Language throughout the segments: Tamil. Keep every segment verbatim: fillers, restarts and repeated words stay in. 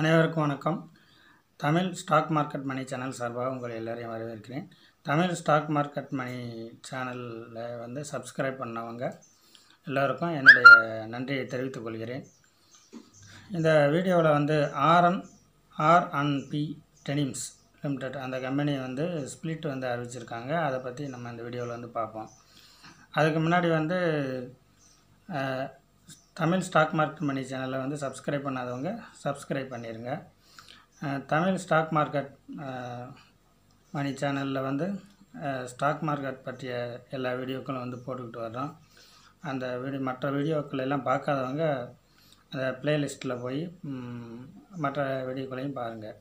அனைவருக்கும் வணக்கம். Tamil stock market money channel சார்பாக உங்கள் எல்லோரையும் வரவேற்கிறேன். தமிழ் ஸ்டாக் மார்க்கெட் மணி சேனலில் வந்து சப்ஸ்கிரைப் பண்ணவங்க எல்லோருக்கும் என்னுடைய நன்றியை தெரிவித்துக் கொள்கிறேன். இந்த வீடியோவில் வந்து R M R and B denims limited அந்த கம்பெனி வந்து ஸ்பிளிட் வந்து அறிவிச்சிருக்காங்க. அதை பற்றி நம்ம இந்த வீடியோவில் வந்து பார்ப்போம். அதுக்கு முன்னாடி வந்து தமிழ் ஸ்டாக் மார்க்கெட் மணி சேனலில் வந்து சப்ஸ்கிரைப் பண்ணாதவங்க சப்ஸ்கிரைப் பண்ணிடுங்க. தமிழ் ஸ்டாக் மார்க்கெட் மணி சேனலில் வந்து ஸ்டாக் மார்க்கெட் பற்றிய எல்லா வீடியோக்களும் வந்து போட்டுக்கிட்டு வர்றோம். அந்த வீடியோ மற்ற வீடியோக்கள் எல்லாம் பார்க்காதவங்க அந்த ப்ளேலிஸ்ட்டில் போய் மற்ற வீடியோக்களையும் பாருங்கள்.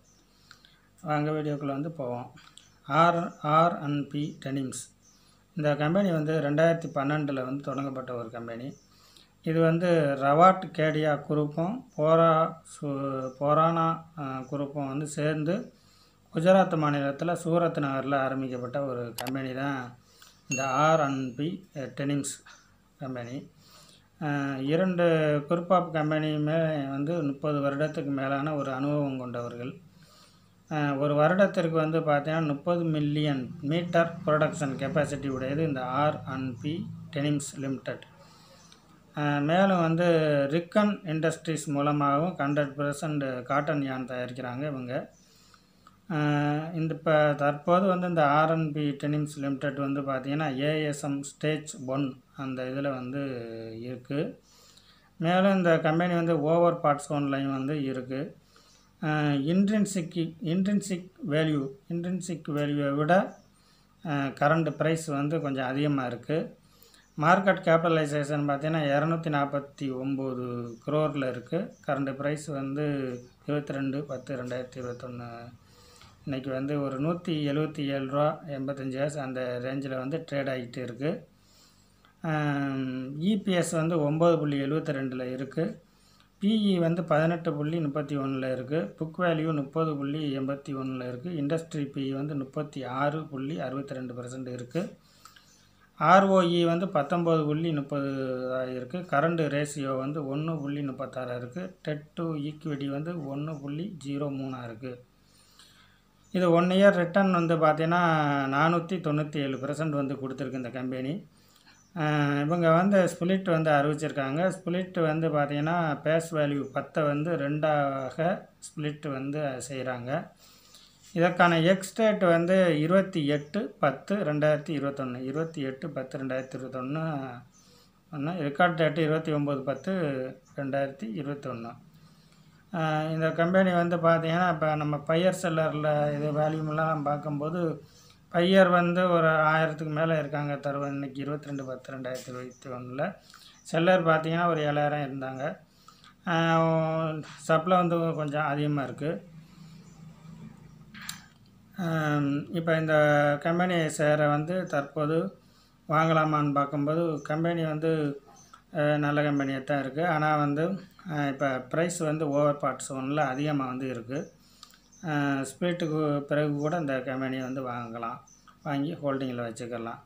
அங்கே வீடியோக்களை வந்து போவோம். R R and B denims இந்த கம்பெனி வந்து ரெண்டாயிரத்தி பன்னெண்டில் வந்து தொடங்கப்பட்ட ஒரு கம்பெனி. இது வந்து ரவாட் கேடியா குரூப்பும் போரா சு போரானா குரூப்பும் வந்து சேர்ந்து குஜராத் மாநிலத்தில் சூரத் நகரில் ஆரம்பிக்கப்பட்ட ஒரு கம்பெனி தான் இந்த R and B denims company. இரண்டு குரூப் கம்பெனியுமே வந்து முப்பது வருடத்துக்கு மேலான ஒரு அனுபவம் கொண்டவர்கள். ஒரு வருடத்திற்கு வந்து பார்த்தீங்கன்னா முப்பது மில்லியன் மீட்டர் ப்ரொடக்ஷன் கெப்பாசிட்டி உடையது இந்த R and B denims limited. மேலும் வந்து ரிக்கன் இண்டஸ்ட்ரீஸ் மூலமாகவும் ஹண்ட்ரட் பர்சன்ட் காட்டன் யான் தயாரிக்கிறாங்க இவங்க. இந்த இப்போ தற்போது வந்து இந்த ஆர்என்பி டெனிம்ஸ் லிமிடெட் வந்து பார்த்திங்கன்னா ஏஎஸ்எம் ஸ்டேஜ் ஒன் அந்த இதில் வந்து இருக்குது. மேலும் இந்த கம்பெனி வந்து ஓவர் பார்ட்ஸ் ஒன்லையும் வந்து இருக்குது. இன்ட்ரின்சிக் இன்ட்ரின்சிக் வேல்யூ இன்ட்ரின்சிக் வேல்யூவை விட கரண்ட் ப்ரைஸ் வந்து கொஞ்சம் அதிகமாக இருக்குது. மார்க்கெட் கேபிட்டலைசேஷன் பார்த்திங்கன்னா இரநூத்தி நாற்பத்தி ஒம்பது குரோரில் இருக்குது. கரண்ட் ப்ரைஸ் வந்து இருபத்தி ரெண்டு பத்து ரெண்டாயிரத்தி இருபத்தொன்று இன்றைக்கி வந்து ஒரு நூற்றி எழுபத்தி ஏழு ரூபா எண்பத்தஞ்சு காசு அந்த ரேஞ்சில் வந்து ட்ரேட் ஆகிட்டு இருக்குது. இபிஎஸ் வந்து ஒம்பது புள்ளி எழுபத்தி ரெண்டில் இருக்குது. பிஇ வந்து பதினெட்டு புள்ளி முப்பத்தி ஒன்றில் இருக்குது. புக் வேல்யூ முப்பது புள்ளி எண்பத்தி ஒன்றில் இருக்குது. இண்டஸ்ட்ரி பிஇ வந்து முப்பத்தி ஆறு புள்ளி அறுபத்தி ரெண்டு பர்சன்ட் இருக்குது. ஆர்ஓஇ வந்து பத்தொம்பது புள்ளி முப்பது இருக்குது. கரண்ட் ரேஷியோ வந்து ஒன்று புள்ளி முப்பத்தாறு இருக்குது. டெட் டு ஈக்விட்டி வந்து ஒன்று புள்ளி ஜீரோ மூணாக இருக்குது. இது ஒன் இயர் ரிட்டர்ன் வந்து பார்த்திங்கன்னா நானூற்றி தொண்ணூற்றி ஏழு பெர்சன்ட் வந்து கொடுத்துருக்கு இந்த கம்பெனி. இவங்க வந்து ஸ்பிளிட் வந்து அறிவிச்சிருக்காங்க. ஸ்பிளிட் வந்து பார்த்திங்கன்னா பேஸ் வேல்யூ பத்தை வந்து ரெண்டாக ஸ்பிளிட் வந்து செய்கிறாங்க. இதற்கான எக்ஸ்டேட் வந்து இருபத்தி எட்டு பத்து ரெண்டாயிரத்தி இருபத்தொன்று இருபத்தி எட்டு பத்து ரெண்டாயிரத்தி இருபத்தொன்று ஒன்று ரெக்கார்ட் டேட்டு இருபத்தி ஒம்பது பத்து ரெண்டாயிரத்தி இருபத்தொன்று. இந்த கம்பெனி வந்து பார்த்திங்கன்னா இப்போ நம்ம பையர் செல்லரில் இது வேல்யூமெலாம் பார்க்கும்போது பையர் வந்து ஒரு ஆயிரத்துக்கு மேலே இருக்காங்க தருவ இன்றைக்கி இருபத்தி ரெண்டு பத்து ரெண்டாயிரத்தி இருபத்தி ஒன்றில். செல்லர் பார்த்திங்கன்னா ஒரு ஏழாயிரம் இருந்தாங்க. சப்ளை வந்து கொஞ்சம் அதிகமாக இருக்குது. இப்போ இந்த கம்பெனி சேரை வந்து தற்போது வாங்கலாமான்னு பார்க்கும்போது கம்பெனி வந்து நல்ல கம்பெனியாக தான் இருக்குது. ஆனால் வந்து இப்போ ப்ரைஸ் வந்து ஓவர் பார்ட்ஸ் ஒன்றில் அதிகமாக வந்து இருக்குது. ஸ்பிளிட்டுக்கு பிறகு கூட இந்த கம்பெனியை வந்து வாங்கலாம், வாங்கி ஹோல்டிங்கில் வச்சுக்கலாம்.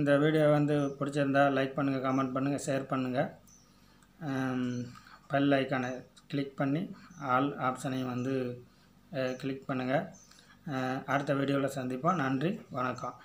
இந்த வீடியோ வந்து பிடிச்சிருந்தால் லைக் பண்ணுங்கள், கமெண்ட் பண்ணுங்கள், ஷேர் பண்ணுங்கள். பெல் ஐக்கானை கிளிக் பண்ணி ஆல் ஆப்ஷனையும் வந்து கிளிக் பண்ணுங்கள். அடுத்த வீடியோவில் சந்திப்போம். நன்றி, வணக்கம்.